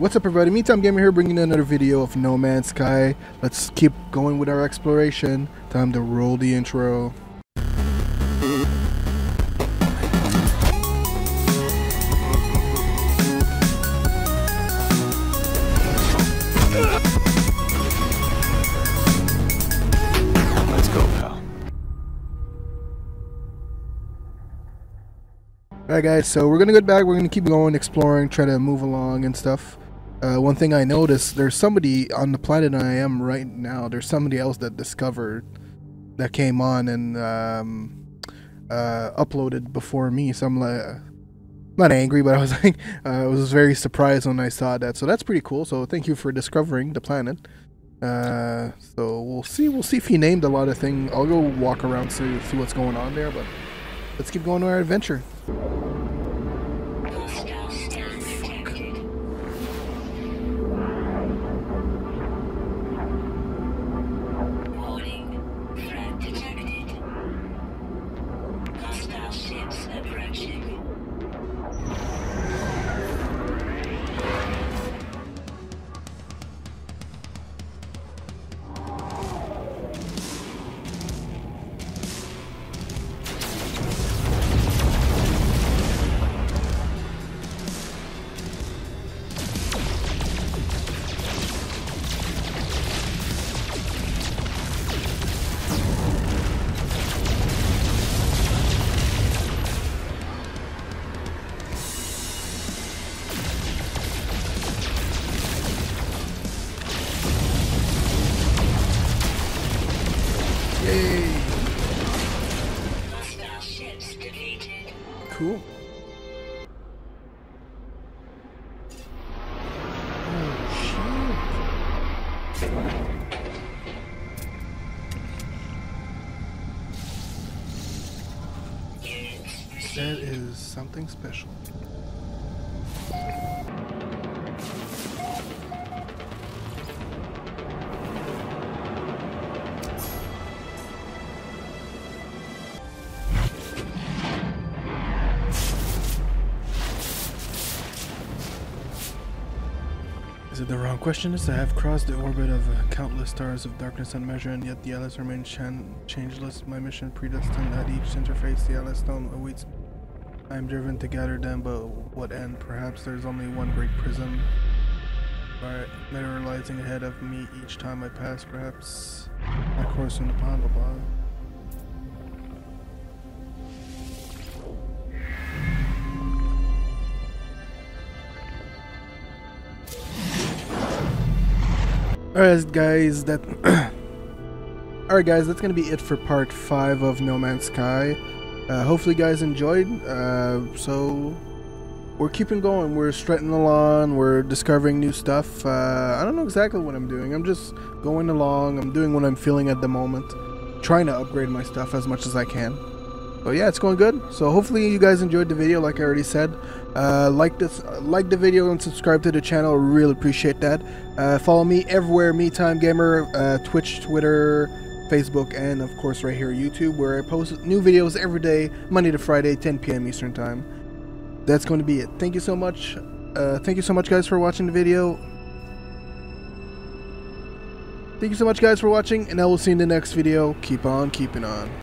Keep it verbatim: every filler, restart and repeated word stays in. What's up, everybody? Me-Time Gamer here, bringing you another video of No Man's Sky. Let's keep going with our exploration. Time to roll the intro. Let's go, pal. Alright, guys, so we're gonna go back. We're gonna keep going, exploring, try to move along and stuff. Uh, one thing I noticed, there's somebody on the planet I am right now, there's somebody else that discovered, that came on and um, uh, uploaded before me, so I'm like, not angry, but I was like, uh, I was very surprised when I saw that, so that's pretty cool, so thank you for discovering the planet. Uh, so we'll see, we'll see if he named a lot of things. I'll go walk around so see what's going on there, but let's keep going on our adventure. Cool. Oh, shit. That is something special. The wrong question is, I have crossed the orbit of uh, countless stars of darkness unmeasured, and yet the Atlas remains changeless. My mission predestined at each interface, the Atlas stone awaits. I am driven to gather them, but what end? Perhaps there's only one great prism, right, materializing ahead of me each time I pass. Perhaps I course in the pond, blah, blah. Alright guys, that Alright guys, that's gonna be it for part five of No Man's Sky. Uh, hopefully you guys enjoyed. Uh, so we're keeping going, we're strutting along, we're discovering new stuff. Uh, I don't know exactly what I'm doing. I'm just going along, I'm doing what I'm feeling at the moment, trying to upgrade my stuff as much as I can. But yeah, it's going good. So hopefully you guys enjoyed the video, like I already said. Uh, like this, like the video and subscribe to the channel. Really appreciate that. Uh, follow me everywhere, Me-Time Gamer, uh, Twitch, Twitter, Facebook, and of course right here YouTube, where I post new videos every day, Monday to Friday, ten P M Eastern Time. That's going to be it. Thank you so much. Uh, thank you so much, guys, for watching the video. Thank you so much, guys, for watching, and I will see you in the next video. Keep on keeping on.